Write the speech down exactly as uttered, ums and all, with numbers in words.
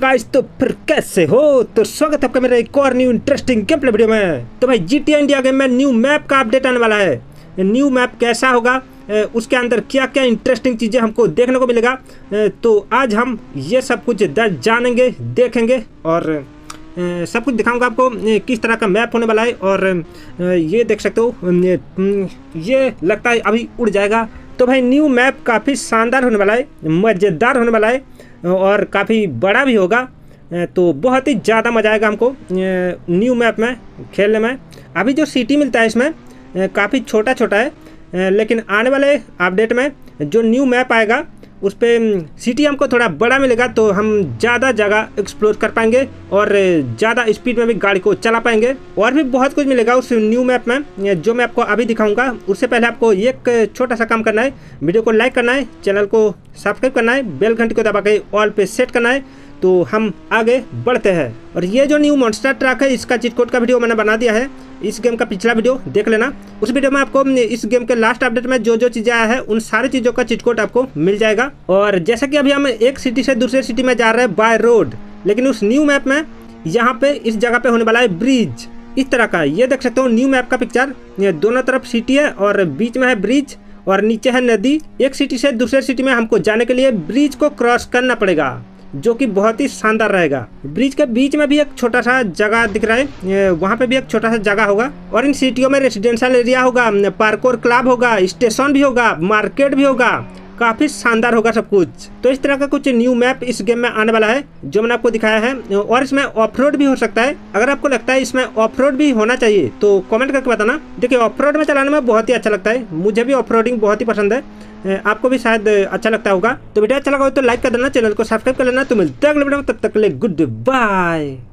Guys तो फिर कैसे हो, तो स्वागत है आपका मेरे एक और new interesting game play video में। तो भाई जीटी इंडिया गेम में न्यू मैप का अपडेट आने वाला है। न्यू मैप कैसा होगा, उसके अंदर क्या क्या इंटरेस्टिंग चीज़ें हमको देखने को मिलेगा, तो आज हम ये सब कुछ जानेंगे, देखेंगे और सब कुछ दिखाऊंगा आपको किस तरह का मैप होने वाला है। और ये देख सकते हो, ये लगता है अभी उड़ जाएगा। तो भाई न्यू मैप काफ़ी शानदार होने वाला है, मज़ेदार होने वाला है और काफ़ी बड़ा भी होगा। तो बहुत ही ज़्यादा मज़ा आएगा हमको न्यू मैप में खेलने में। अभी जो सिटी मिलता है इसमें काफ़ी छोटा छोटा है, लेकिन आने वाले अपडेट में जो न्यू मैप आएगा उस पर सिटी हमको थोड़ा बड़ा मिलेगा, तो हम ज़्यादा जगह एक्सप्लोर कर पाएंगे और ज़्यादा स्पीड में भी गाड़ी को चला पाएंगे और भी बहुत कुछ मिलेगा उस न्यू मैप में जो मैं आपको अभी दिखाऊंगा। उससे पहले आपको एक छोटा सा काम करना है, वीडियो को लाइक करना है, चैनल को सब्सक्राइब करना है, बेल घंटी को दबा के ऑल पे सेट करना है। तो हम आगे बढ़ते हैं। और ये जो न्यू मॉन्स्टर ट्रैक है, इसका चीट कोड का वीडियो मैंने बना दिया है, इस गेम का पिछला वीडियो देख लेना। उस वीडियो में आपको इस गेम के लास्ट अपडेट में जो जो चीज़ें आया है उन सारी चीज़ों का चीट कोड आपको मिल जाएगा। और जैसा कि अभी हम एक सिटी से दूसरे सिटी में जा रहे हैं बाय रोड, लेकिन उस न्यू मैप में यहाँ पे इस जगह पे होने वाला है ब्रिज इस तरह का। ये देख सकते हो न्यू मैप का पिक्चर, ये दोनों तरफ सिटी है और बीच में है ब्रिज और नीचे है नदी। एक सिटी से दूसरे सिटी में हमको जाने के लिए ब्रिज को क्रॉस करना पड़ेगा, जो कि बहुत ही शानदार रहेगा। ब्रिज के बीच में भी एक छोटा सा जगह दिख रहा है, वहाँ पे भी एक छोटा सा जगह होगा। और इन सिटियों में रेजिडेंशियल एरिया होगा, पार्क और क्लब होगा, स्टेशन भी होगा, मार्केट भी होगा, काफ़ी शानदार होगा सब कुछ। तो इस तरह का कुछ न्यू मैप इस गेम में आने वाला है जो मैंने आपको दिखाया है। और इसमें ऑफ रोड भी हो सकता है, अगर आपको लगता है इसमें ऑफ रोड भी होना चाहिए तो कमेंट करके बताना। देखिए ऑफ रोड में चलाने में बहुत ही अच्छा लगता है, मुझे भी ऑफ रोडिंग बहुत ही पसंद है, आपको भी शायद अच्छा लगता होगा। तो वीडियो अच्छा लगा हो तो लाइक कर देना, चैनल को सब्सक्राइब कर लेना। तो मिलते हैं अगले वीडियो में, तब तक के लिए गुड बाय।